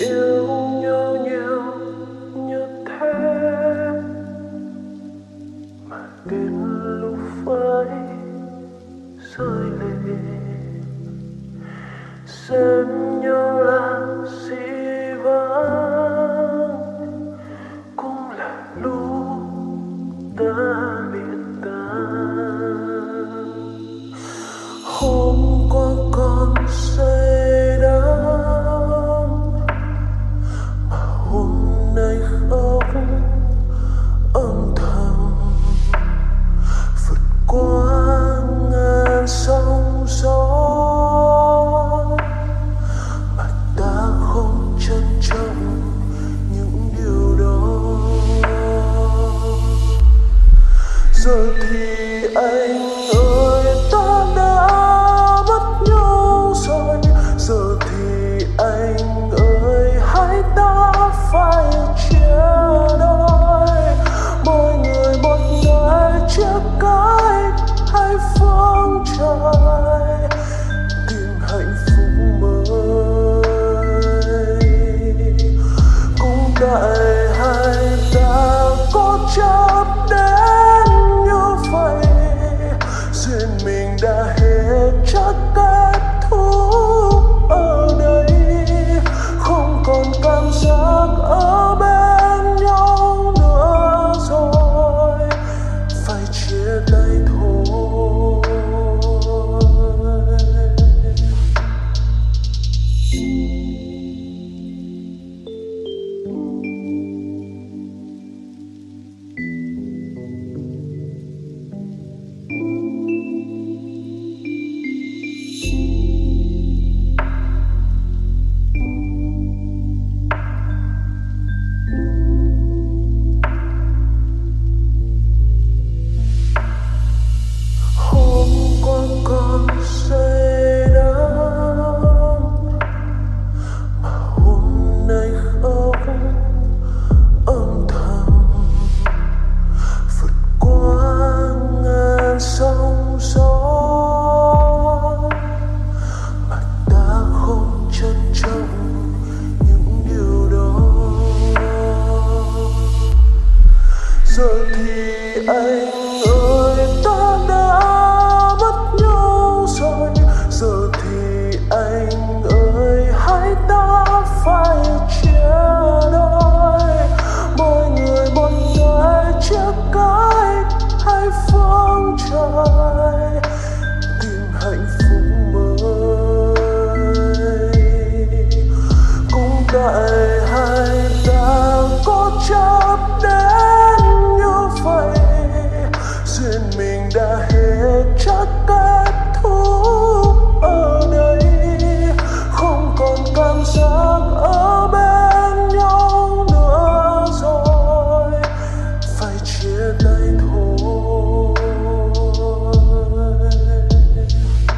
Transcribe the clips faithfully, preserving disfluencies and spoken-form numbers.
yêu nhau nhiều như thế mà đến lúc phải rơi lệ, xem nhau là gì vắng cũng là lúc ta biệt tan. Hôm qua còn say đắm mà hôm nay khóc âm thầm, vượt qua ngàn sóng gió mà ta không trân trọng những điều đó. Giờ thì anh ơi, ta đã mất nhau rồi. Giờ thì anh ơi, hãy ta phải chia đôi, mỗi người một nơi chia cách hay phương trời tìm hạnh phúc mới. Cũng tại hai ta có chấp đến như vậy, duyên mình đã hết chắc kết thúc ở đây, không còn cảm giác ở bên nhau nữa rồi, phải chia tay thôi. Hôm qua còn say đắm mà hôm nay khóc âm thầm, vượt qua ngàn sóng gió mà ta không trân trọng những điều đó. Giờ thì anh ơi, ta đã mất nhau rồi. Giờ thì anh ơi, hãy ta phải chia đôi, mỗi người một nơi chia cách hay phương trời tìm hạnh phúc mới. Cũng tại hai ta có chấp đến như vậy, duyên mình đã hết chắc kết thúc ở đây, không còn cảm giác ở bên nhau nữa rồi, phải chia tay thôi.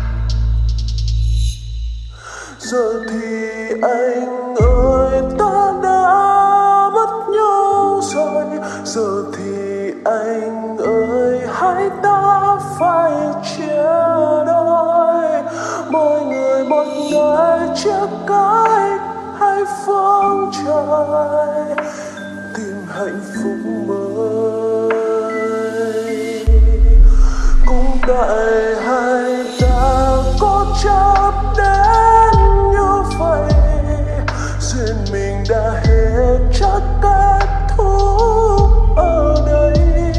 Giờ thì anh ơi, ta đã mất nhau rồi. Giờ thì anh ơi, hãy ta phải chia đôi, mỗi người một nơi chia cách hay phương trời tìm hạnh phúc mới. Cũng tại hai ta có chấp đến như vậy, duyên mình đã hết chắc kết thúc ở đây,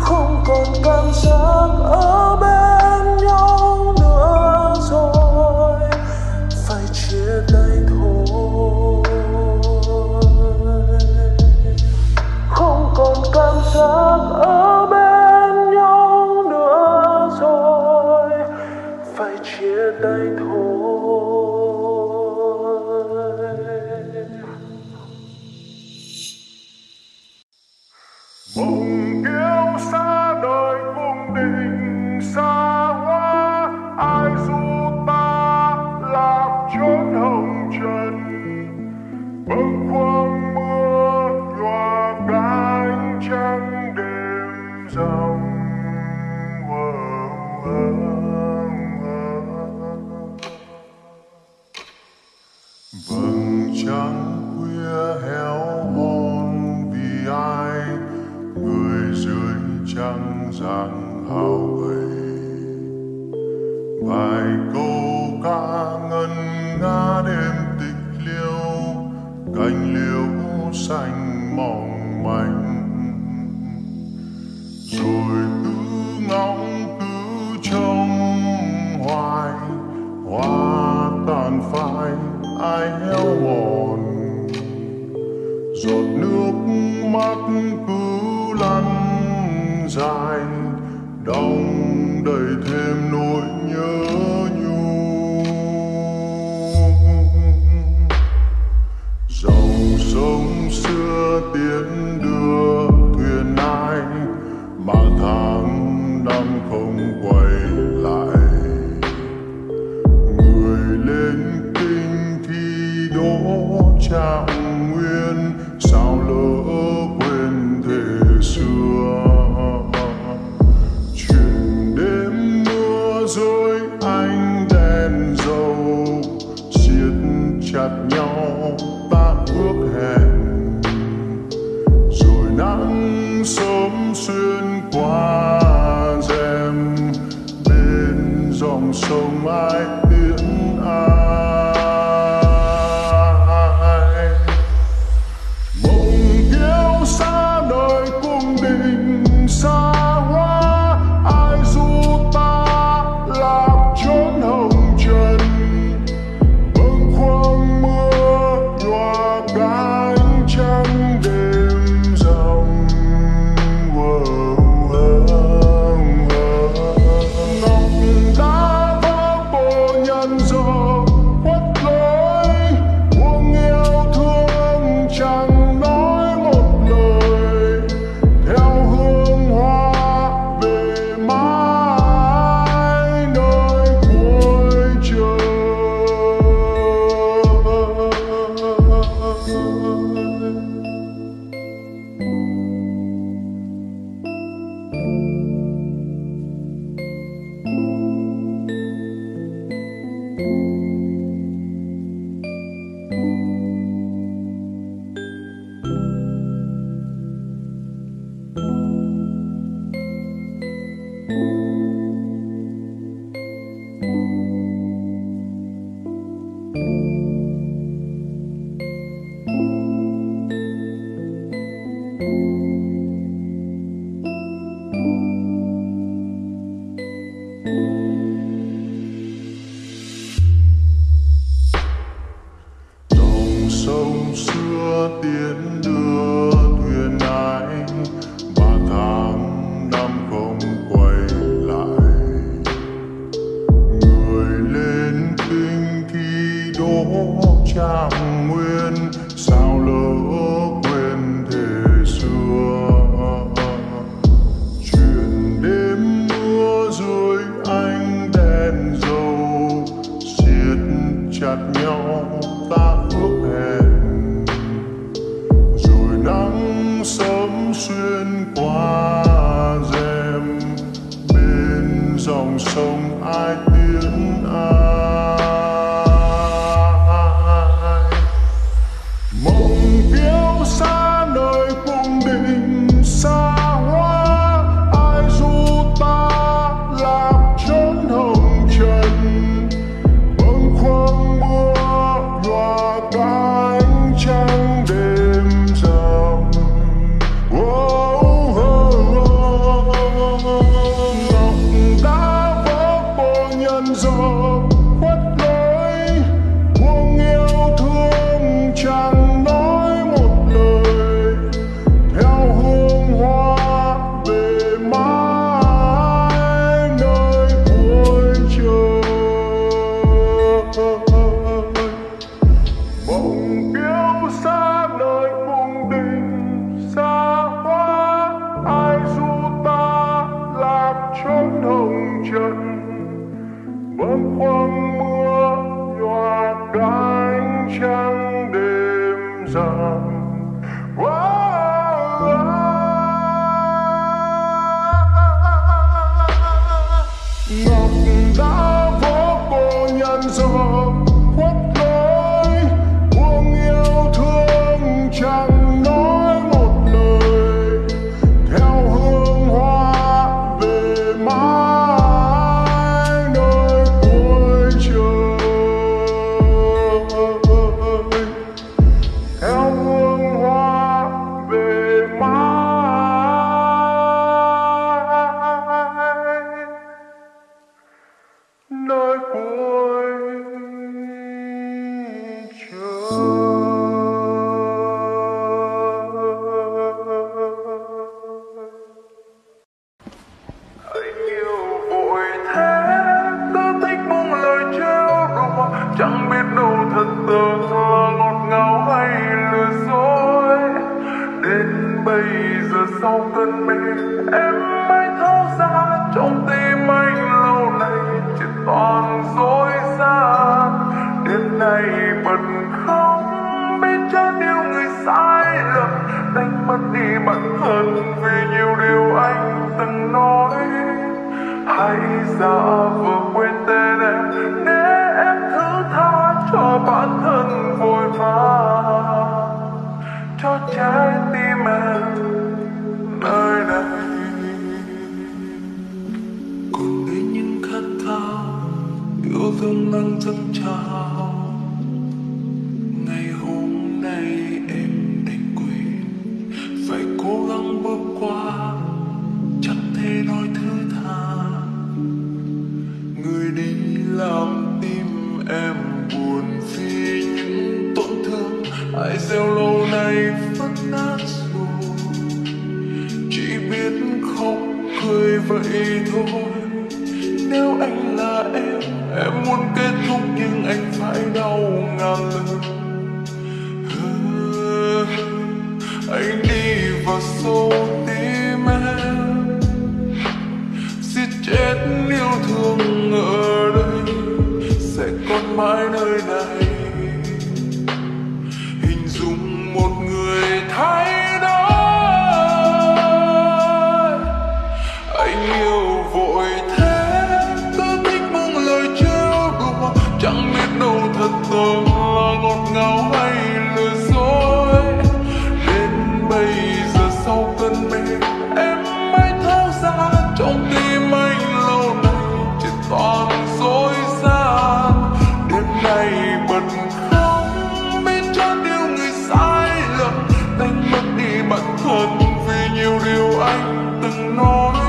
không còn cảm giác ở bên nhau nữa rồi, phải chia tay thôi. Không còn cảm giác ở bên nhau nữa rồi, phải chia tay thôi. Bồng kiêu xa đời cùng đình xa hoa, ai du ta lạc chốn hồng trần, bâng khuâng mưa nhòa cánh trắng đêm dòng. Vầng trăng tàn phai ai héo mòn, giọt nước mắt cứ lăn dài đong đầy thêm nỗi nhớ nhung. Dòng sông xưa tiến đưa thuyền ai mà tháng năm không quay lại. Trạng nguyên sao lỡ quên thề xưa, chuyện đêm mưa rơi ánh đèn dầu siết chặt nhau ta ước hẹn, rồi nắng sớm xuyên qua rèm bên dòng sông ai tiễn ai. Trạng nguyên sao lỡ quên thề xưa, chuyện đêm mưa rơi ánh đèn dầu siết chặt nhau ta ước hẹn, rồi nắng sớm xuyên qua rèm bên dòng sông ai tiễn ai. Nơi cuối chẳng biết đâu thật tờ thơ ngọt ngào hay lừa dối. Đến bây giờ sau cơn mê em mới tháo ra, trong tim anh lâu nay chỉ toàn dối ra. Đến nay vẫn không biết chớ yêu người sai lầm, đánh mất đi bản thân vì nhiều điều anh từng nói. Hãy giả vờ quên tên em để em thứ tha cho bản thân vội vã, cho trái tim em nơi đây. Còn đây những khát khao yêu thương đang dâng trào, ngày hôm nay em đành quên phải cố gắng bước qua, chẳng thể nói thứ tha. Người đi làm tim em buồn vì những tổn thương ai gieo lâu nay vỡ nát rồi, chỉ biết khóc cười vậy thôi. Nếu anh là em, em muốn kết thúc nhưng anh phải đau ngàn lần. Anh đi vào sâu tim em, giết chết yêu thương ở đây, sẽ còn mãi nơi này. Hình dung một người thay đổi, anh yêu vội thế, cứ thích buông lời trêu đùa, chẳng biết đâu thật tờ là ngọt ngào hay lừa dối. Đến bây giờ sau cơn mê em mới tháo ra, trong tim anh lâu nay chỉ toàn dối gian. Đêm nay bận không biết cho yêu người sai lầm, đánh mất đi bản thân vì nhiều điều anh từng nói.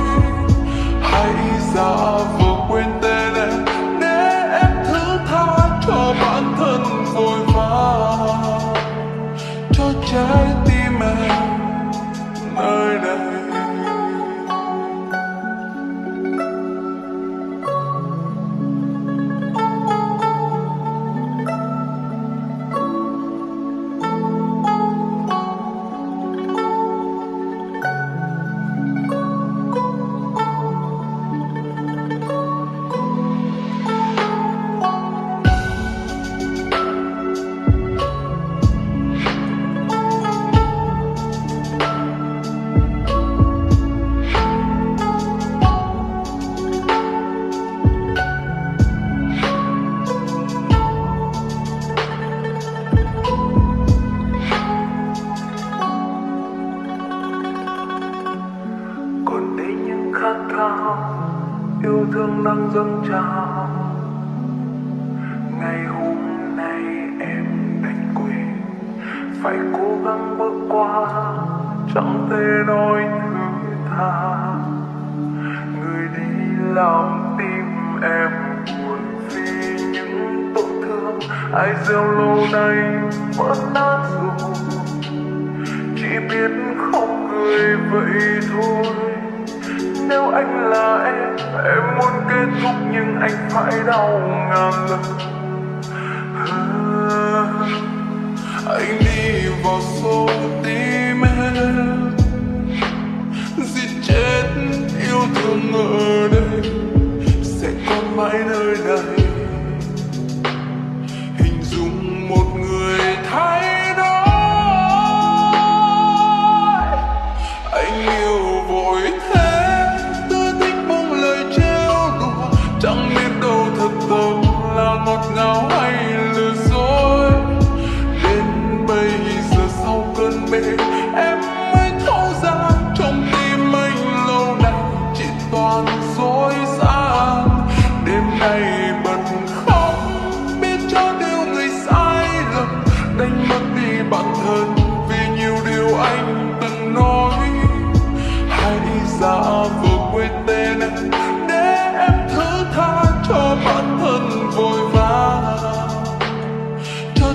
Hãy giả vờ quên tên em để em thứ tha cho bản thân vội vã, cho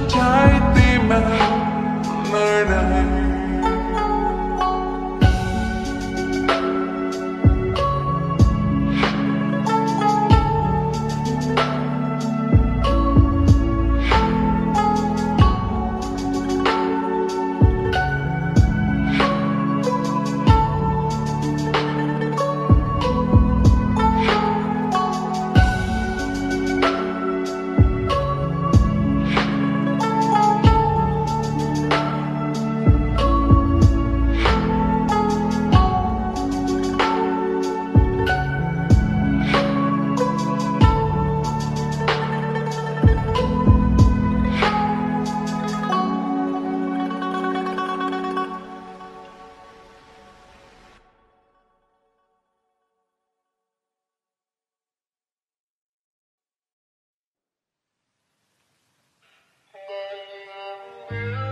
trái tim em nơi đây. Hãy subscribe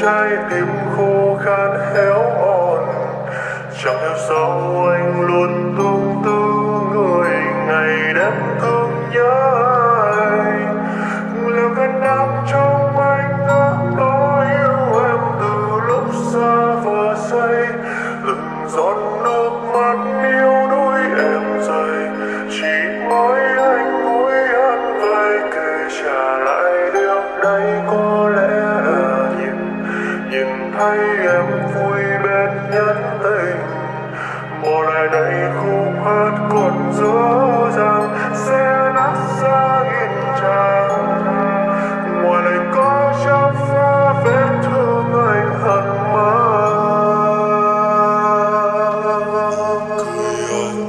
trái tim khô khan héo mòn. Chẳng hiểu sao anh luôn tương tư người, ngày đêm thương nhớ anh. Liệu cái nam trong anh đã nói yêu em từ lúc xa vừa say. Từng giọt nước mắt yêu đuối em rơi, chỉ mỗi anh mỗi anh vơi kể trả lại điều đây. Có lẽ nhìn nhìn thấy em vui bên nhân tình, bỏ lại đây khúc hát còn dở dang sẽ nát ra nghìn trang. Ngoài này có trăm pha vết thương anh hận mang. Cười anh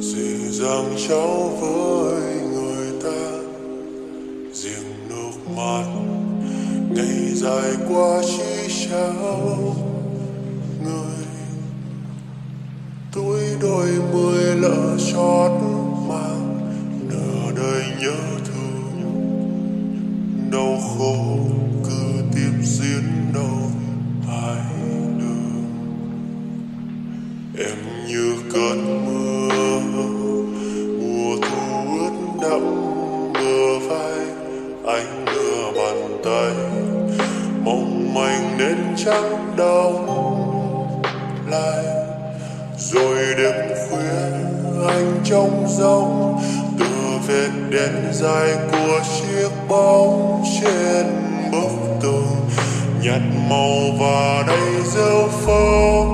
dịu dàng cháu với người ta, riêng nước mắt ngày dài qua chỉ trao người. Tuổi đôi mươi lỡ chót mang nửa đời nhớ thương, đau khổ cứ tiếp diễn đâu hai đường. Em như cơn mưa mùa thu ướt đẫm bờ vai, anh đưa bàn tay mong manh nên chẳng đau lại. Rồi đêm khuya anh trong giông từ vệt đen dài của chiếc bóng trên bức tường, nhạt màu và đầy rêu phong.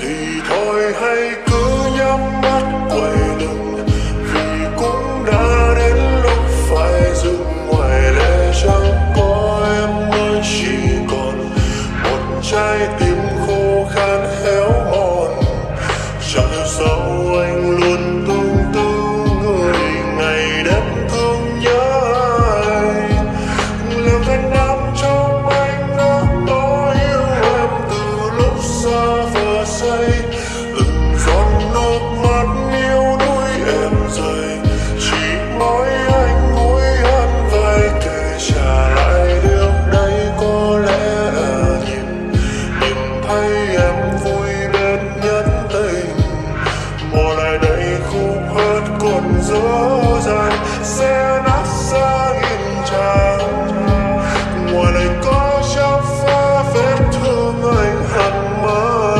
Thì thôi hãy cứ nhắm mắt quay lưng, vì cũng đã đến lúc phải dừng. Ngoài lẽ chẳng có em mới chỉ còn một trái tim khô khan héo mòn. Chẳng hiểu sao anh luôn tương tư người, ngày đêm thương nhớ anh. Liệu cái nam trong anh đã nói yêu em từ lúc xa vừa say. Từng giọt nước mắt yêu đuối em rơi, chỉ mỗi anh mỗi anh vơi kể trả lại điều đây. Có lẽ nhìn nhìn thấy em vui bên nhân tình, bỏ lại đây khúc hát còn dở dang sẽ nát ra nghìn trang. Ngoài này có trăm pha vết thương anh hận mang.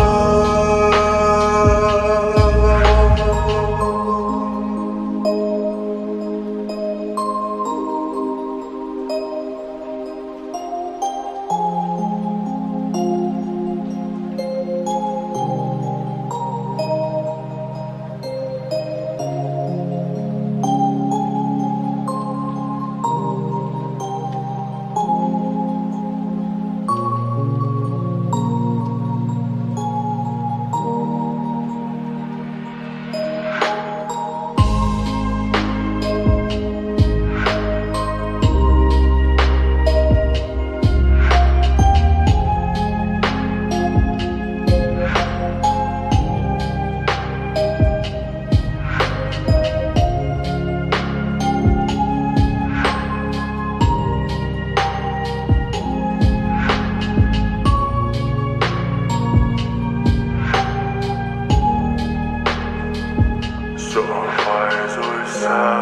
Giờ phải rồi xa,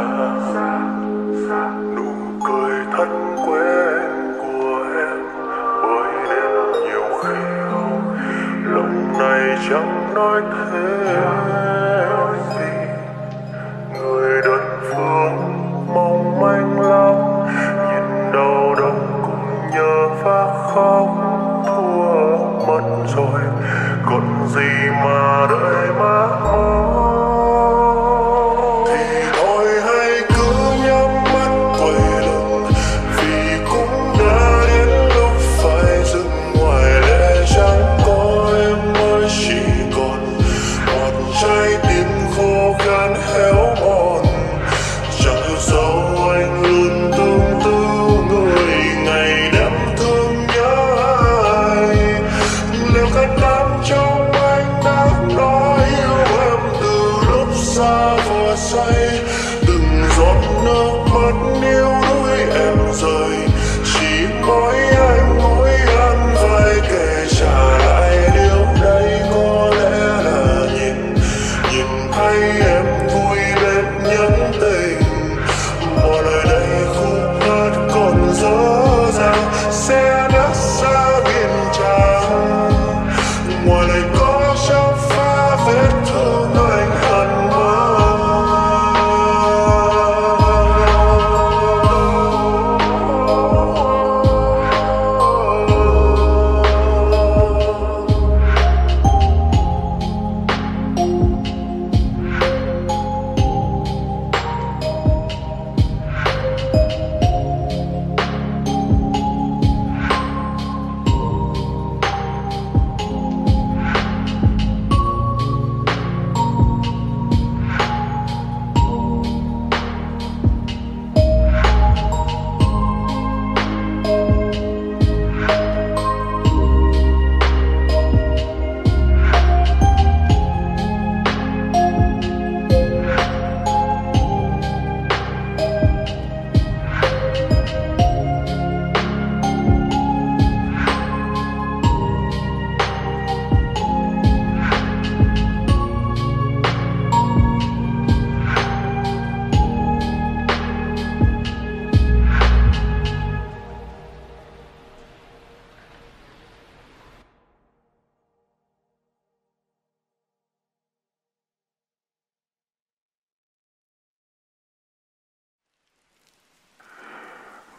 nụ cười thân quen của em bởi đêm nhiều khi lòng này chẳng nói thêm gì. Người đơn phương mong manh lắm, nhìn đau đớn cũng nhớ phát khóc. Thua mất rồi còn gì mà đợi mãi mong. Chẳng có em mới chỉ còn một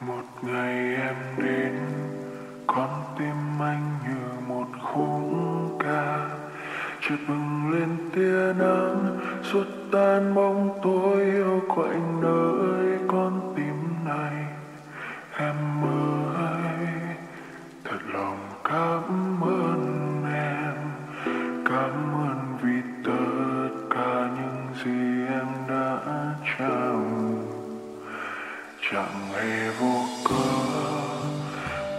Một ngày em đến, con tim anh như một khúc ca chợt bừng lên tia nắng, xua tan bóng tối yêu quạnh nơi con tim này. Em ơi, thật lòng cảm ơn em, cảm ơn vì tất cả những gì em đã trao. Chẳng hề vô cớ,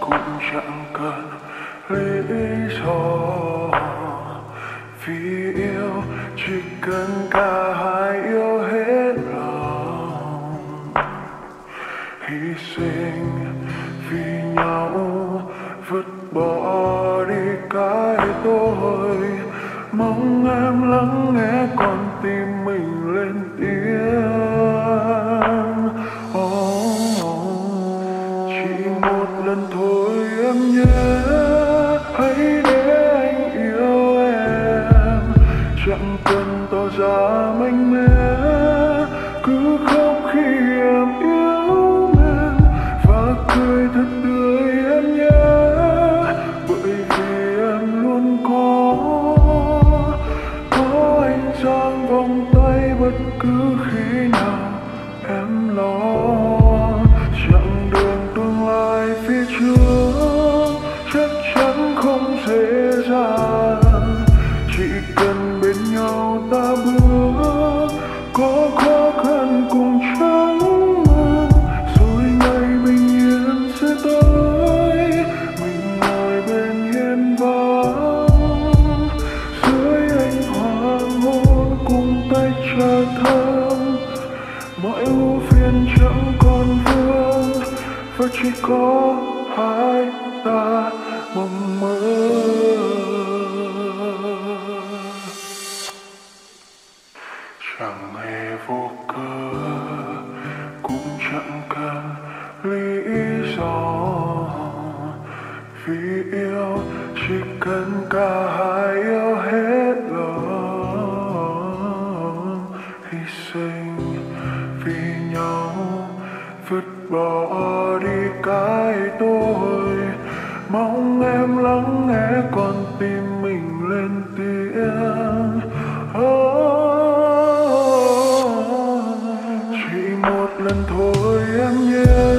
cũng chẳng cần lý do, vì yêu chỉ cần cả hai yêu hết lòng, hy sinh vì nhau, vứt bỏ đi cái tôi. Mong em lắng nghe con tim mình lên tiếng. Oh, oh. Chỉ một lần thôi em nhé, hãy để anh yêu em, chẳng cần tỏ ra mạnh mẽ. Cứ khóc khi em yêu em và cười thật tươi em nhé, bởi vì em luôn có có anh trong vòng tay bất cứ khi nào em lo. Chặng đường tương lai phía trước chắc chắn không dễ dàng, chỉ cần bên nhau ta bước, có khó khăn cùng trắng ngang, rồi ngày bình yên sẽ tới, mình ngồi bên hiên vắng, dưới ánh hoàng hôn cùng tay trà thơm, mọi ưu phiền chẳng còn vương, và chỉ có hai ta mong mơ. Chẳng hề vô cớ, cũng chẳng cần lý do, vì yêu chỉ cần cả hai yêu hết lòng, hy sinh vì nhau, vứt bỏ đi cái tôi. Mong em lắng nghe con tim mình lên tiếng. Lần thôi em nhé,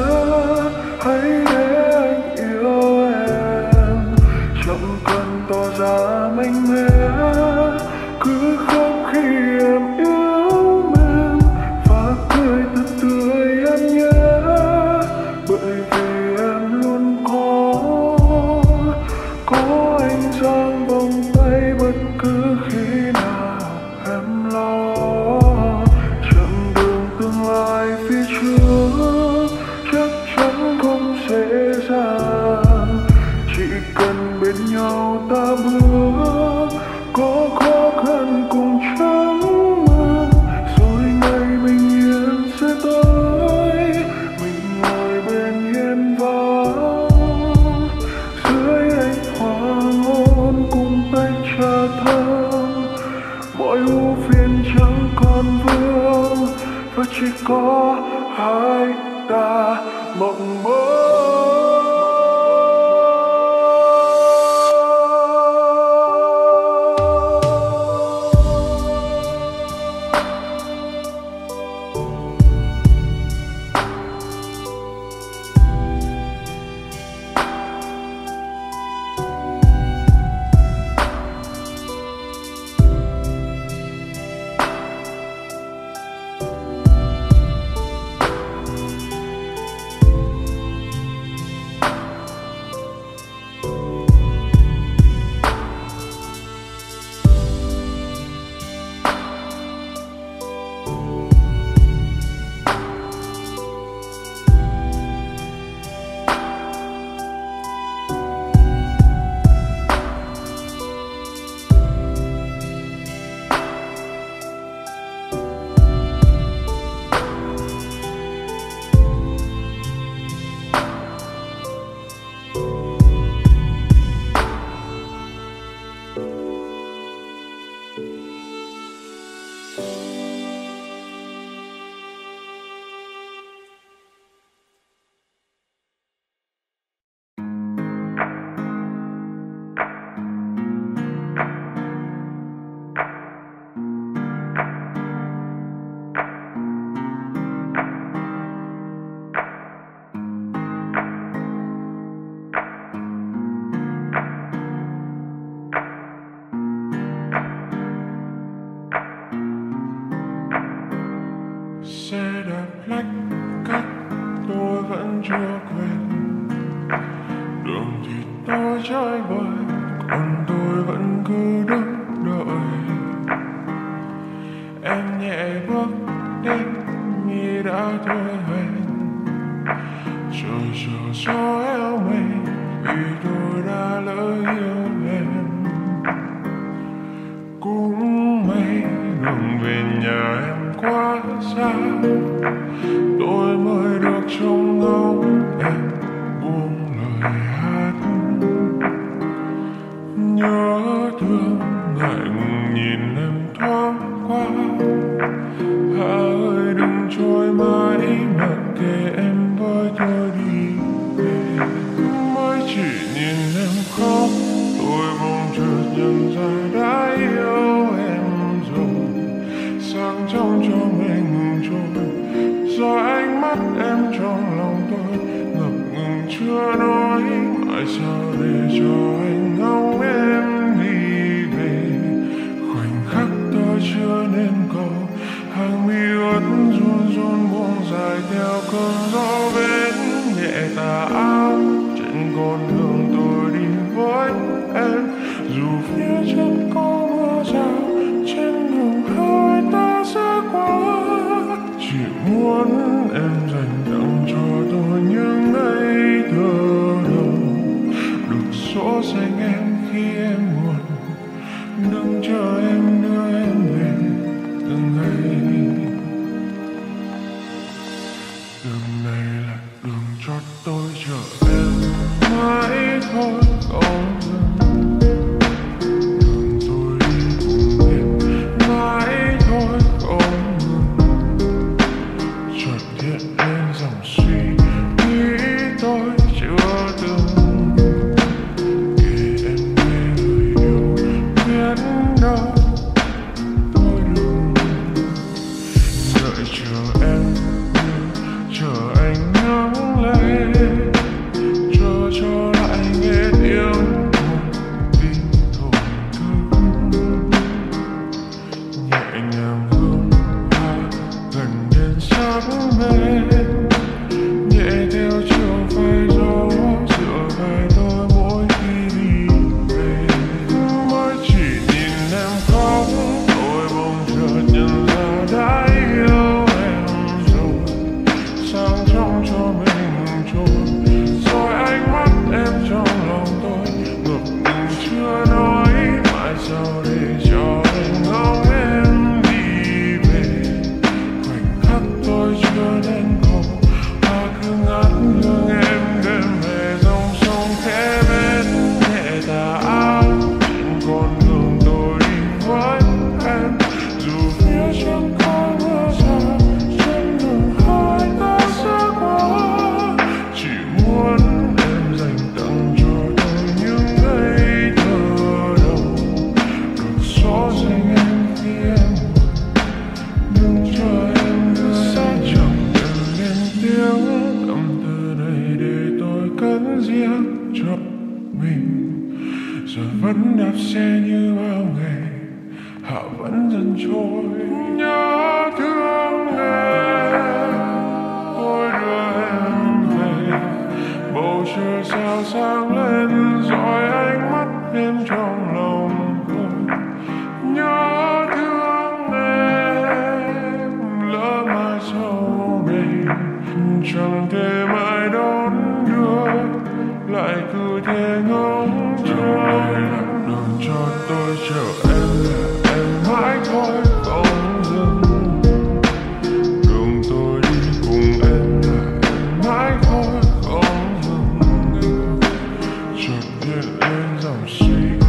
hãy để anh yêu em, chẳng cần tỏ ra mạnh mẽ. Cứ khóc khi em yêu em và cười thật tươi em nhé, bởi vì em luôn có có anh trong vòng tay bất cứ khi nào em lo. Chỉ cần bên nhau ta bước, có khó khăn cùng trắng ngang, rồi ngày bình yên sẽ tới, mình ngồi bên hiên vắng, dưới ánh hoàng hôn cùng tay trà thơm, mọi ưu phiền chẳng còn vương, và chỉ có hai ta mộng mơ. quên đường thì ta trái bời, còn tôi vẫn cứ đứng đợi. Em nhẹ bước đến như đã thôi hẹn, rồi giờ gió eo mềm vì tôi đã lỡ yêu em. Cũng mấy đường về nhà em quá xa, tôi mới được trông ngóng em buông lời hát. Nhớ thương ngại ngùng nhìn em thoáng qua, Hà ơi đừng trôi mãi mặc kệ em với tôi đi về. Mới chỉ nhìn em khóc, tôi bỗng chợt nhận ra đã yêu em rồi. Sáng trong cho mây ngừng trôi, do ánh mắt em trong lòng tôi ngập ngừng chưa nói. Mãi sao để cho anh ngóng em đi về, khoảnh khắc tôi chưa nên cầu. Hàng mi ướt run run buông dài theo cơn gió vén nhẹ tà áo. Trên con đường tôi đi với em, dù phía chân có mưa rào, trên đường hai ta sẽ qua. Chỉ muốn em dành tặng cho tôi những ngày thơ đầu, được sổ xanh em khi em buồn, đừng chờ em đưa em về từng ngày. Đường này là đường cho tôi chờ em mãi thôi còn I'm sick.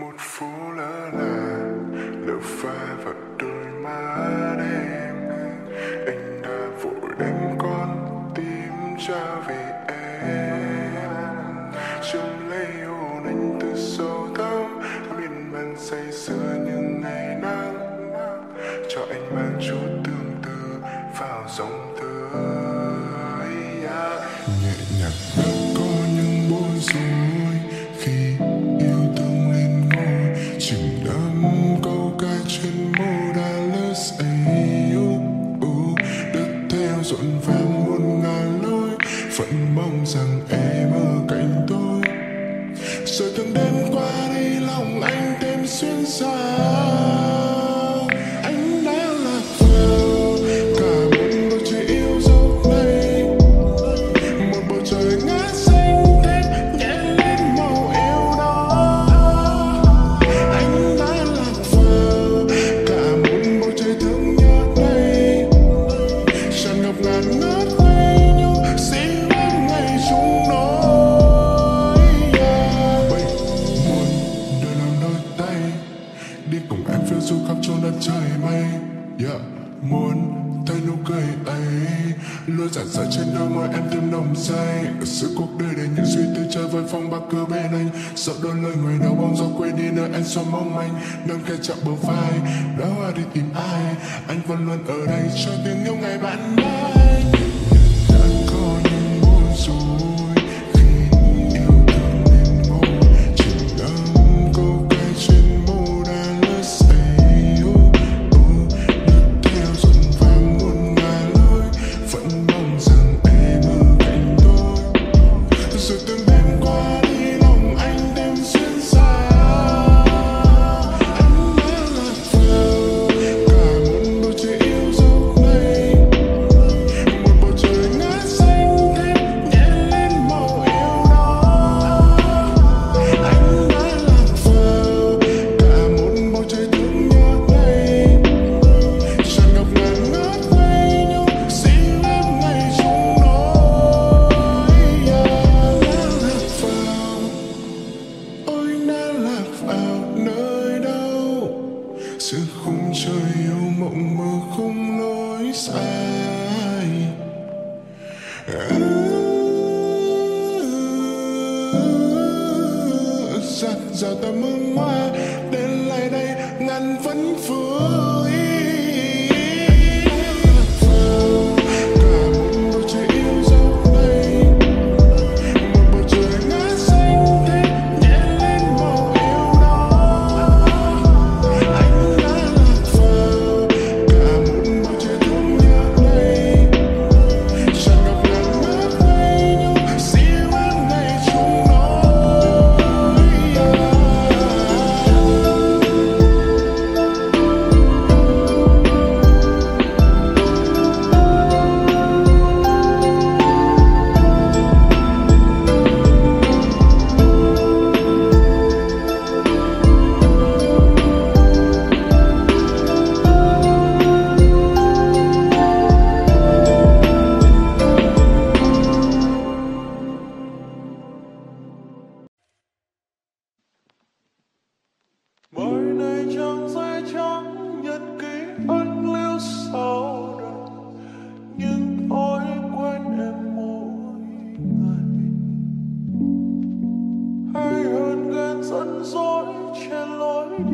Một phố lỡ làng, lỡ pha vào đôi mắt em. Anh đã vội đánh con tim cha về em. Trong lấy hồn anh từ sâu thắm, miên man say sưa những ngày nắng. Cho anh mang chút tương tư vào dòng tới. Nhẹ nhàng đã có những bối rối khi trên môi Dallas ấy, uh, uh, đất theo rộn vang muôn ngàn lối, vẫn mong rằng em ở cạnh tôi. Rồi từng đêm qua đi lòng anh thêm xuyên xa. Sự cuộc đời đầy những suy tư chơi với phong bạc cơ bên anh. Sợ đôi lời người đau bóng gió quên đi nơi anh xóa mong anh. Nâng khe chạm bờ vai, đã hoa đi tìm ai. Anh vẫn luôn ở đây cho tiếng yêu ngày bạn mãi. Đã có những bối rối khi yêu thương nên môi. Chỉ đắm câu cái trên mô đã lỡ say. Đất theo rộn vang muôn ngàn lối, vẫn mong rằng em ở cạnh tôi. Rồi từng đêm qua đi lòng anh đêm xuyên xa. Anh đã lạc vào cả một bầu trời yêu dấu mây. Một bầu trời ngát xanh thét nhẹ lên màu yêu đó. Anh đã lạc vào cả một bầu trời thương nhớ đây. Tràn ngập ngàn ngát quay nhau xí lắm ngày chúng nói. Anh đã lạc vào, ôi anh đã lạc vào nơi đâu. Giữa khung trời yêu mộng mơ không lối sai. Giặt rào ta mừng hoa đến lại đây ngàn vẫn vừa.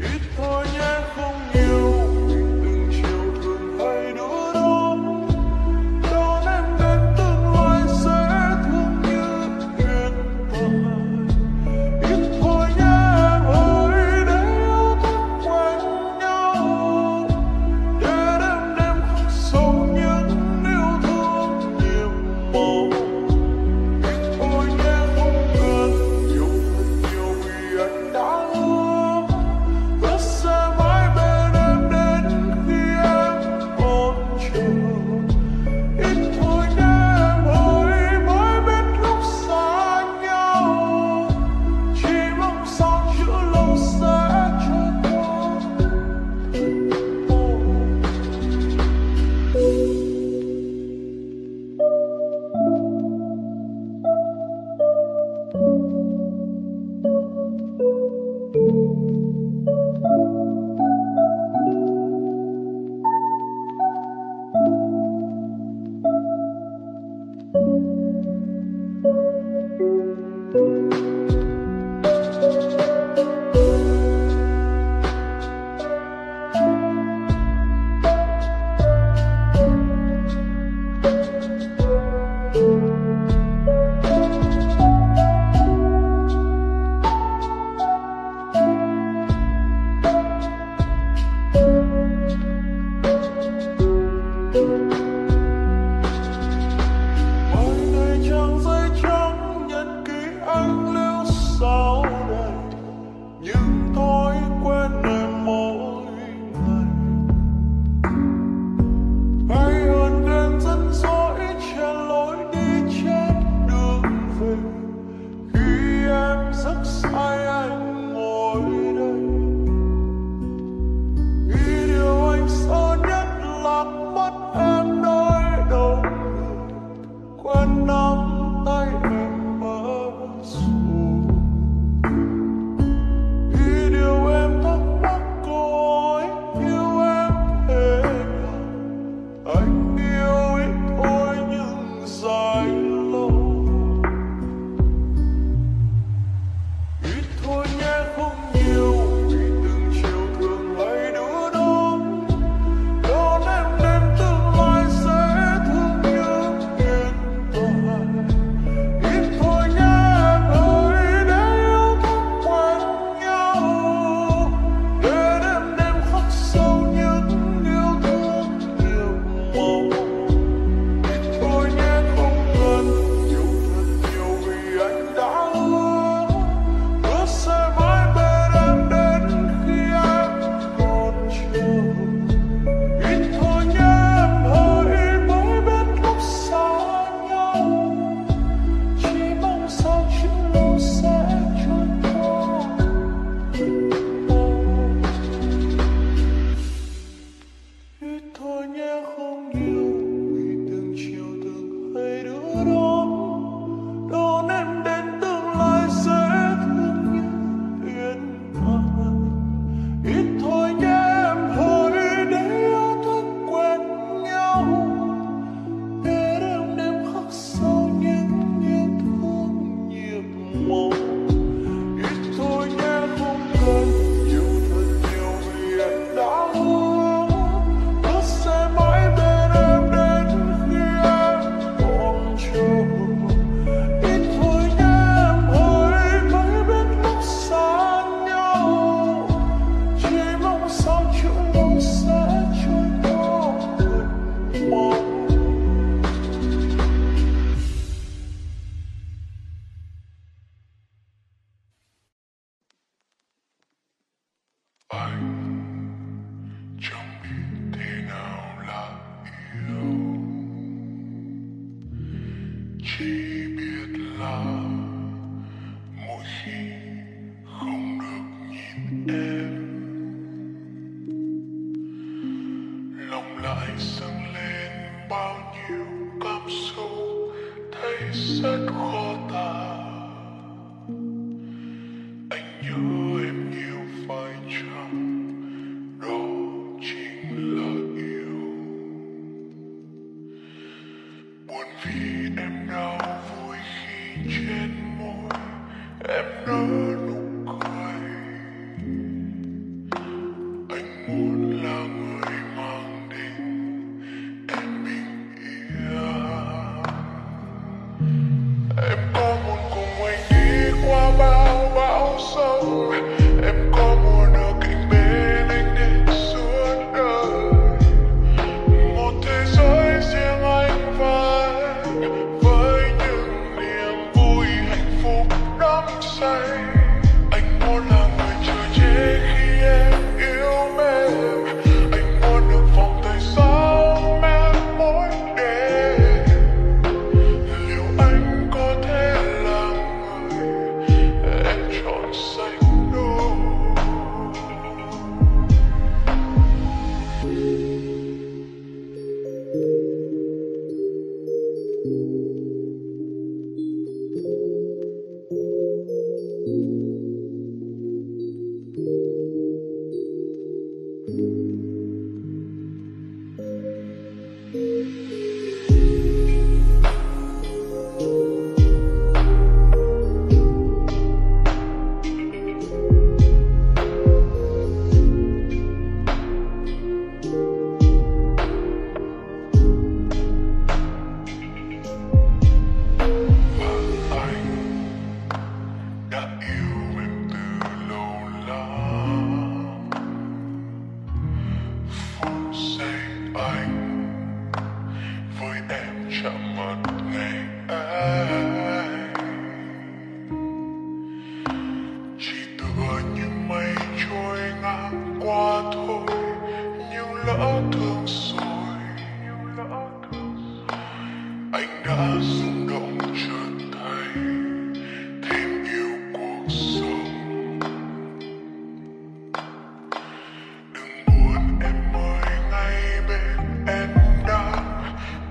It's for you. quên nắm tay em mơ dù khi điều em thắc mắc có yêu em thế nào. Anh yêu ít thôi nhưng dài lâu, ít thôi nhé không nhiều, vì từng chiều thường lấy đứa đó đón em đến tương lai sẽ thương như tuyệt vời. Ít thôi nhé em ơi, để yêu thương quanh nhau, để đêm đêm khắc sâu những yêu thương nhiều màu. Ít thôi nhé không cần nhiều thật nhiều vì anh đã hứa.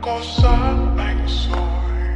Có sáng anh rồi.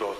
Giọt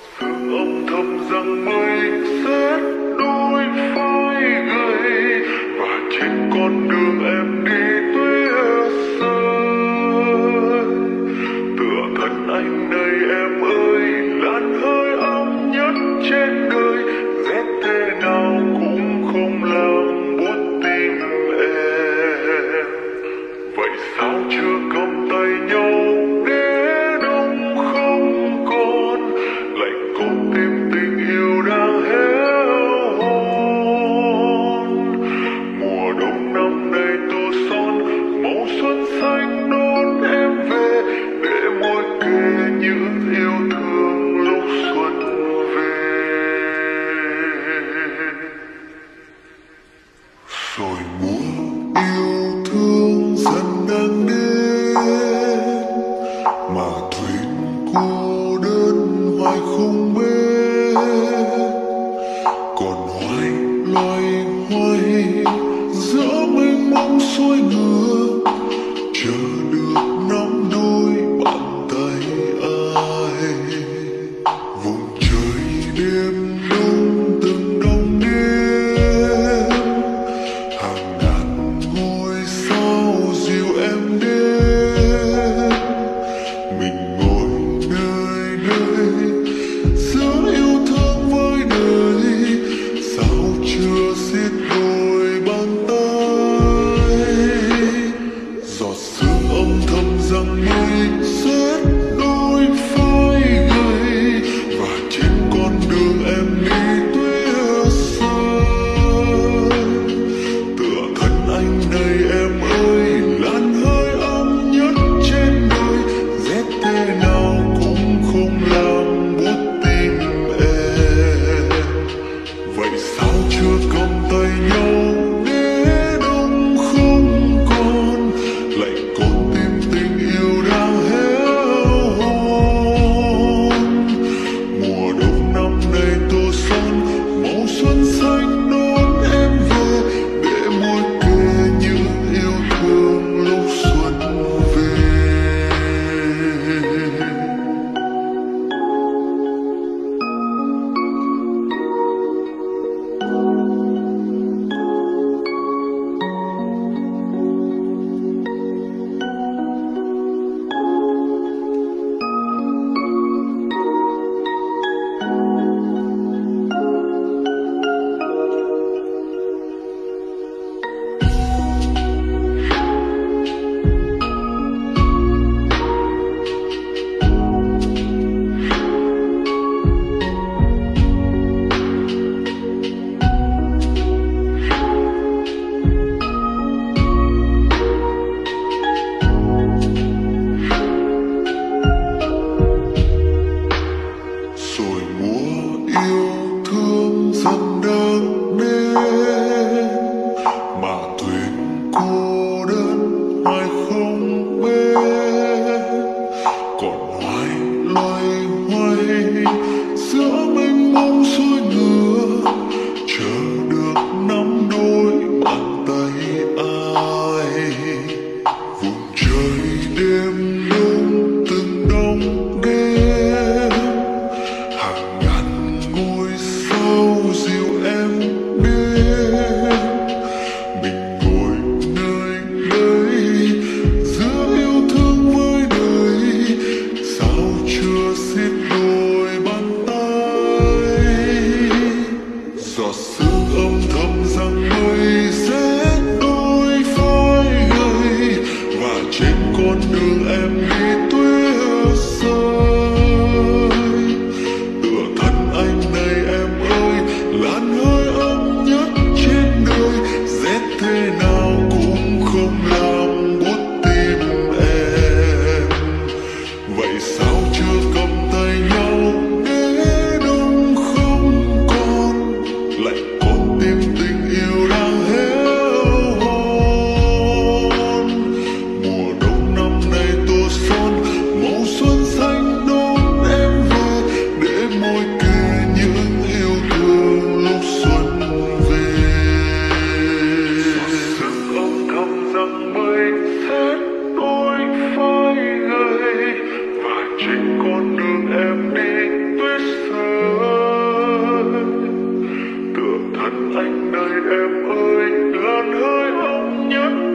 sương ấm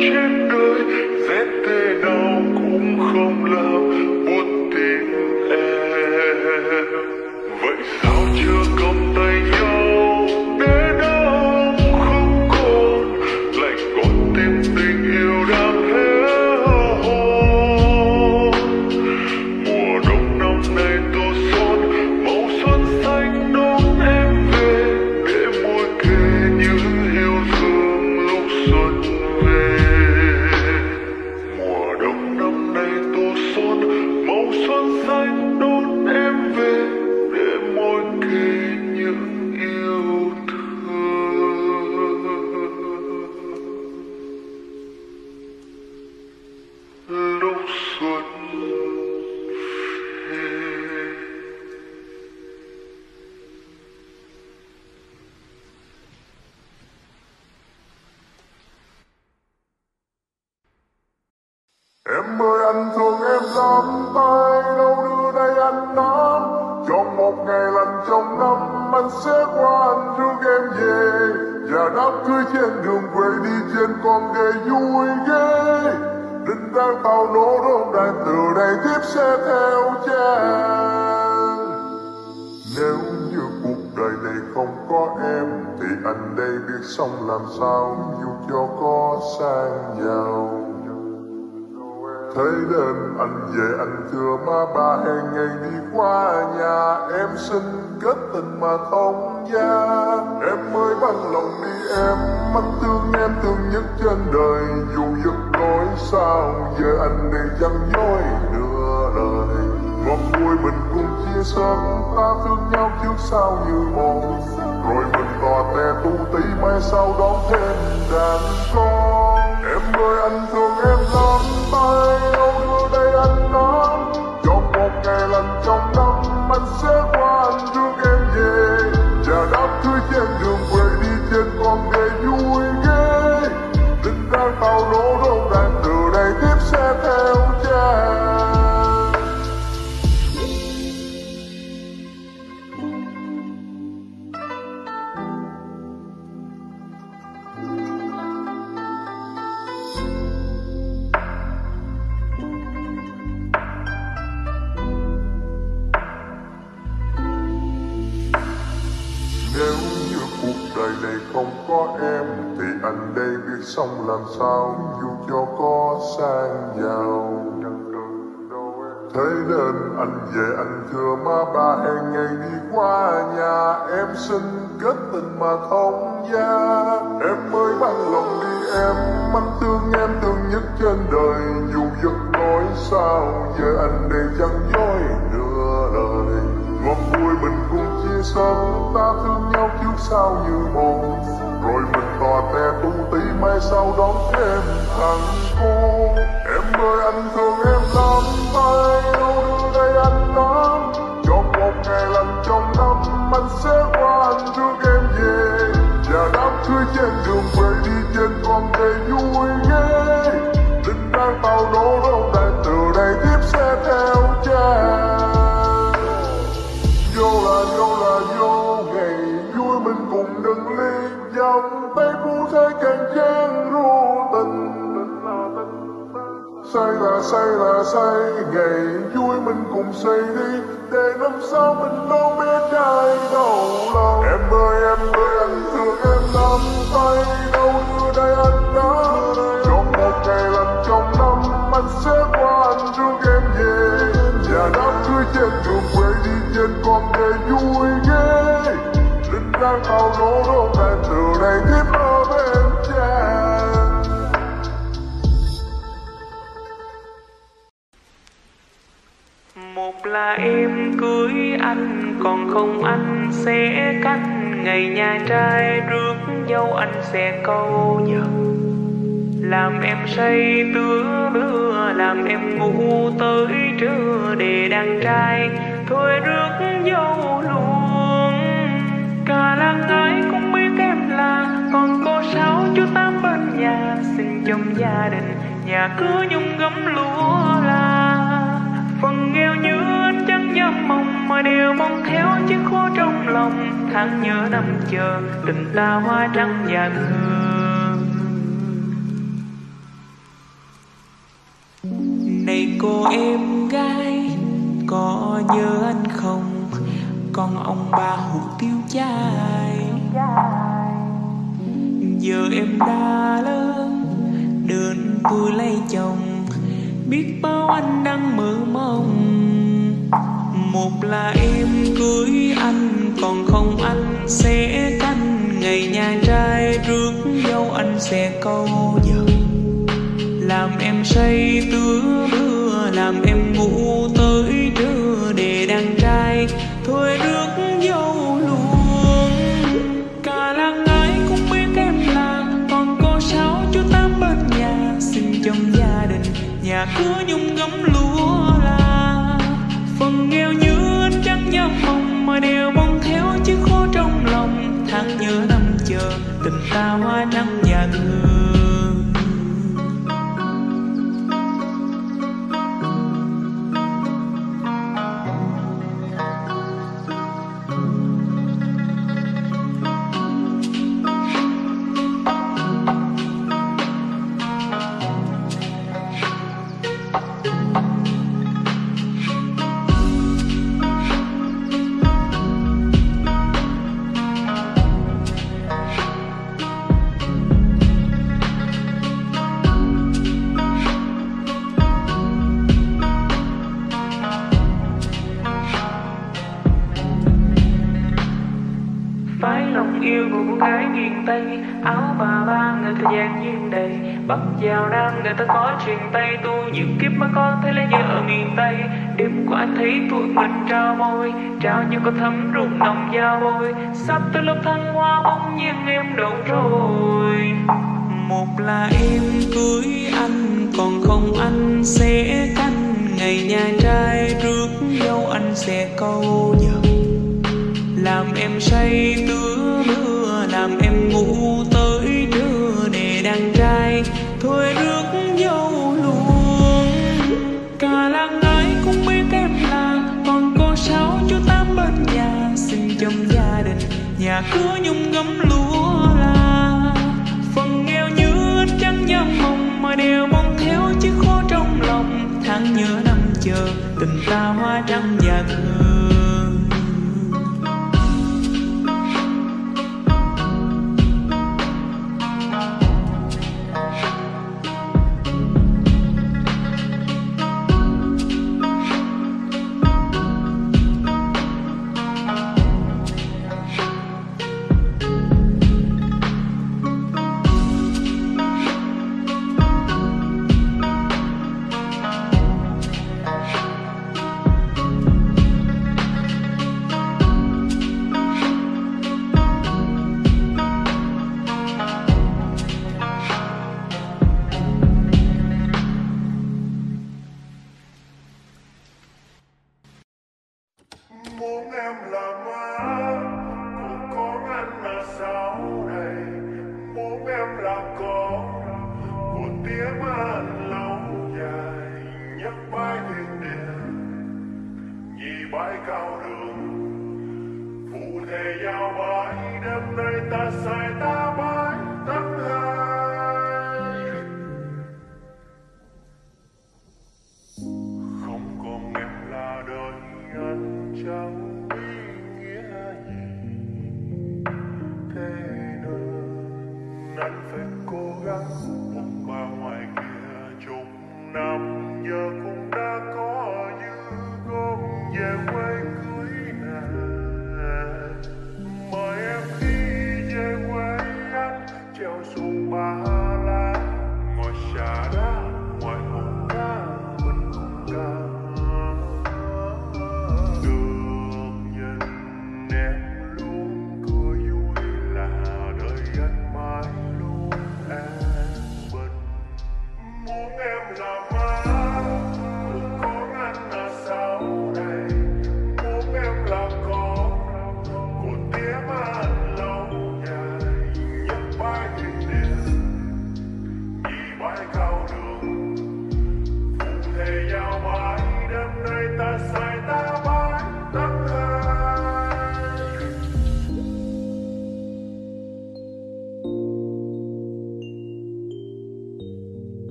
trên đời rét tê đau cũng không làm buốt tim em. Vậy sao chưa cầm tay nhau để đau không còn lại còn tim tình yêu đang héo hon. Mùa đông năm nay tô son màu xuân xanh đón em về để môi kề những hiu thương lúc xuân về. Mùa đông năm nay tô son màu xuân xanh đón em về để môi kề những yêu thương lúc xuân về. Em ơi anh thương em lắm, tay đâu đưa đây anh nắm. Trong một ngày lành trong năm, anh sẽ qua anh rước em về. Và đám cưới trên đường quê đi trên con ghê vui ghê. Đinh đang tàu nổ đom đàn từ đây tiếp sẽ theo chàng. Nếu như cuộc đời này không có em, thì anh đây biết sống làm sao dù cho có sang giàu. Thế nên anh về anh chưa má ba hẹn ngày đi qua nhà em xin kết tình mà thông gia. Em mới bằng lòng đi em, anh thương em thương nhất trên đời. Dù giấc nói sao giờ anh này chẳng dối nửa lời. Ngọt vui mình cùng chia sớm, ta thương nhau trước sau như một. Rồi mình tò te tu tí mai sau đón thêm đàn con. Em ơi anh thương em lắm, tay đâu đưa đây anh nắm. Trong một ngày lành trong năm, anh sẽ qua anh rước em về. Và đám cưới trên đường quê đi trên con ghê vui ghê. Đinh đang bao lỗ đông đàn từ đây tiếp sẽ theo cha. Không có em thì anh đây biết sống làm sao dù cho có sang giàu. Thế nên anh về anh thưa má ba hẹn ngày đi qua nhà em xin kết tình mà thông gia. Em mới bằng lòng đi em, anh thương em thương nhất trên đời. Dù giấc nói sao giờ anh đây chẳng dối nửa lời. Ngọt vui mình cùng chia sớm, ta thương nhau trước sau như một. Rồi mình tò te tu tí mai sau đón thêm thằng cô. Em ơi anh thương em lắm, tay đâu đưa đây anh nắm. Trong một ngày lành trong năm, anh sẽ qua anh rước em về. Và đám cưới trên đường về đi trên con ghê vui ghê. Đinh đang tàu nổ đông đàn từ đây tiếp sẽ theo cha. Vô là vô là vô ngày vui mình cùng đừng ly dòng tay phu thế càng chán ru tình. Say là say là say ngày vui mình cùng say đi để năm sau mình đâu biết trai đầu lòng. Em ơi em ơi anh thương em lắm, tay đâu đưa đây anh đó. Trong một ngày lành trong năm, anh sẽ qua anh rước em về. Và đám cưới trên đường quê đi trên con ghê vui ghê. Đinh đang tàu nổ đom đàn từ đây tiếp ở bên cha. Một là em cưới anh, còn không anh sẽ cắt. Ngày nhà trai rước dâu anh sẽ câu nhật. Làm em say tứa lưa, làm em ngủ tới trưa. Để đàn trai thôi rước dâu luôn. Cả làng ai cũng biết em là còn cô sáu chú tám bên nhà. Xin trong gia đình nhà cứ nhung gấm lúa là phần nghèo như anh chẳng nhớ mong. Mà đều mong theo chứ khô trong lòng. Tháng nhớ năm chờ tình ta hoa trắng và thương. về cô em gái có nhớ anh không, con ông ba hủ tiêu chai. Giờ em đã lớn đơn tôi lấy chồng, biết bao anh đang mơ mộng. Một là em cưới anh, còn không anh sẽ canh ngày nhà trai rước dâu anh sẽ câu giờ, làm em say tứa bưa, làm em ngủ tới trưa để đàn trai thôi rước dâu luôn. Cả làng ai cũng biết em là còn cô sáu chú tám bên nhà, xin trong gia đình nhà cứ nhung gấm lúa là phần nghèo như anh trắng nhớ mong mà đều mong theo chứ khó trong lòng. Tháng nhớ năm chờ tình ta hoa nắng nhà thương. Giàu nam người ta có truyền tay tôi những kiếp mới có thấy lấy vợ miền Tây. Đêm qua thấy tụi mình trao môi, trao như có thấm rụng nồng da bôi. Sắp tới lúc thăng hoa bỗng nhiên em đậu rồi. Một là em cưới anh, còn không anh sẽ canh ngày nhà trai rước dâu anh sẽ câu giờ, làm em say tứa bưa, làm em ngủ tới trưa để đàn trai thôi rước dâu luôn. Cả làng ai cũng biết em là còn cô sáu chú tám bên nhà, xin trong gia đình nhà cứ nhung gấm lúa là phần nghèo như anh trắng nhớ mong mà đều mong theo chứ khó trong lòng. Tháng nhớ năm chờ tình ta hoa trắng và thơ.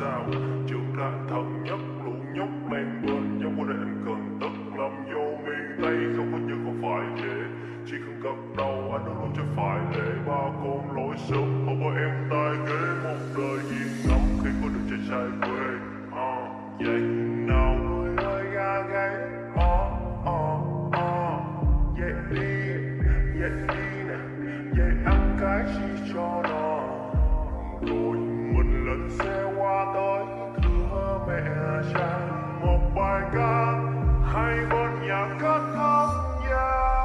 sao trường đại thần nhất lũ nhóc đang bên giống quan em cần tất lòng vô miền Tây không có như không phải dễ chỉ cần gật đầu anh luôn cho phải để ba con lỗi sớm không có em tay ghế một đời yên ngắm khi có được chơi sai quê à, vậy nào người ơi ra gáy à, à, à. Vậy đi vậy đi nè vậy ăn cái gì cho nó rồi mình lên xe qua tới thưa mẹ cha một bài ca hay bên nhà cất khóc gia.